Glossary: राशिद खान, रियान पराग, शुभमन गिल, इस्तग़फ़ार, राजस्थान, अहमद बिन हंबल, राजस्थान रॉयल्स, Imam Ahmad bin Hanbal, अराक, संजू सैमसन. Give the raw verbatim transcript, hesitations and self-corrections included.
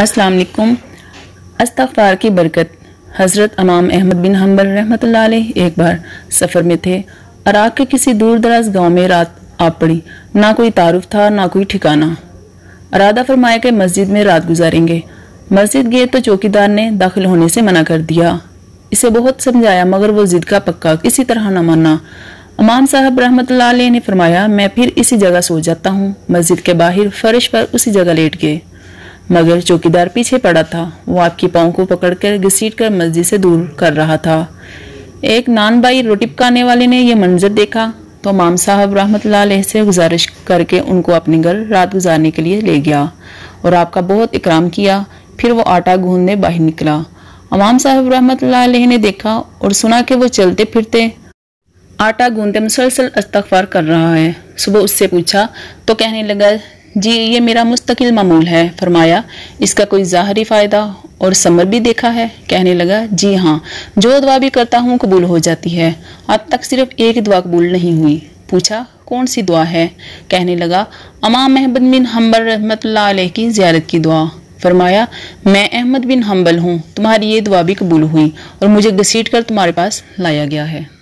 अस्सलाम वालेकुम। इस्तग़फ़ार की बरकत। हज़रत इमाम अहमद बिन हंबल रहमतुल्लाह अलैह एक बार सफ़र में थे। अराक के किसी दूर दराज गाँव में रात आ पड़ी। ना कोई तारुफ था ना कोई ठिकाना। अरादा फरमाया कि मस्जिद में रात गुजारेंगे। मस्जिद गए तो चौकीदार ने दाखिल होने से मना कर दिया। इसे बहुत समझाया मगर वो जिद का पक्का इसी तरह न माना। इमाम साहब रहमतुल्लाह अलैह ने फरमाया मैं फिर इसी जगह सो जाता हूँ। मस्जिद के बाहर फर्श पर उसी जगह लेट गए मगर चौकीदार पीछे पड़ा था। वो आपकी पाँव को पकड़कर घसीटकर मस्जिद से दूर कर रहा था। एक नान भाई रोटी पकाने वाले ने यह मंजर देखा तो इमाम साहब रहमतुल्लाह अलैह से गुजारिश करके उनको अपने घर रात गुजारने के लिए ले गया और आपका बहुत इकराम किया। फिर वो आटा गूंधने बाहर निकला। इमाम साहब रहमतुल्लाह अलैह ने देखा और सुना कि वो चलते फिरते आटा गूंधते मुसलसल इस्तग़फ़ार कर रहा है। सुबह उससे पूछा तो कहने लगा जी ये मेरा मुस्तकिल मामूल है। फरमाया इसका कोई ज़ाहरी फ़ायदा और समर भी देखा है। कहने लगा जी हाँ, जो दुआ भी करता हूँ कबूल हो जाती है। आज तक सिर्फ एक दुआ कबूल नहीं हुई। पूछा कौन सी दुआ है। कहने लगा इमाम अहमद बिन हंबल रहमतुल्लाह अलैह की ज़ियारत की दुआ। फरमाया मैं अहमद बिन हंबल हूँ, तुम्हारी ये दुआ भी कबूल हुई और मुझे घसीट कर तुम्हारे पास लाया गया है।